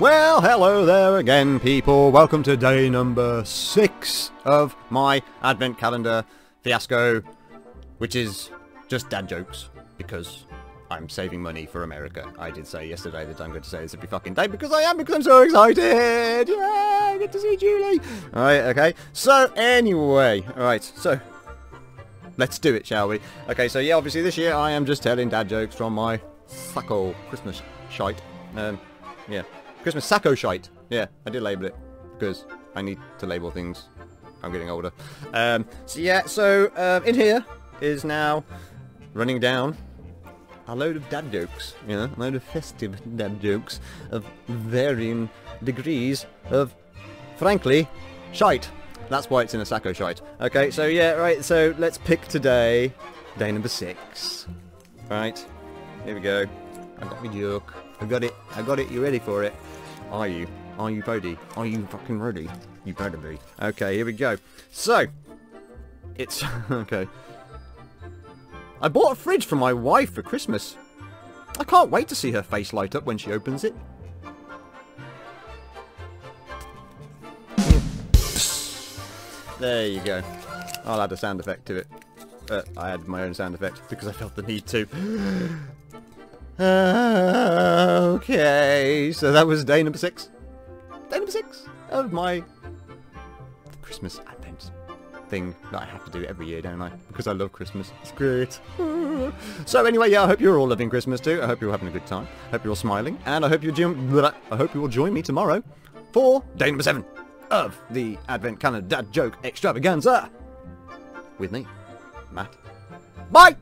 Well, hello there again, people. Welcome to day number 6 of my advent calendar fiasco, which is just dad jokes, because I'm saving money for America. I did say yesterday that I'm going to say this every fucking day, because I am, because I'm so excited! Yay! Good to see Julie! Alright, okay. So, anyway. Alright, so let's do it, shall we? Okay, so yeah, obviously this year I am just telling dad jokes from my sacco Christmas shite. Yeah. Christmas sacco shite. Yeah, I did label it because I need to label things. I'm getting older. So in here is now running down a load of dad jokes. You know, a load of festive dad jokes of varying degrees of, frankly, shite. That's why it's in a sacco shite. Okay, so yeah, right. So let's pick today, day number 6. Right, here we go. I've got my joke. I got it, you ready for it? Are you? Are you ready? Are you fucking ready? You better be. Okay, here we go. So, it's okay. I bought a fridge for my wife for Christmas. I can't wait to see her face light up when she opens it. There you go. I'll add a sound effect to it. I added my own sound effect because I felt the need to. Okay, so that was day number 6. Day number 6 of my Christmas advent thing that I have to do every year, don't I? Because I love Christmas. It's great. So anyway, yeah, I hope you're all loving Christmas too. I hope you're having a good time. I hope you're all smiling, and I hope you will join me tomorrow for day number 7 of the Advent Calendar Dad Joke Extravaganza with me, Matt. Bye.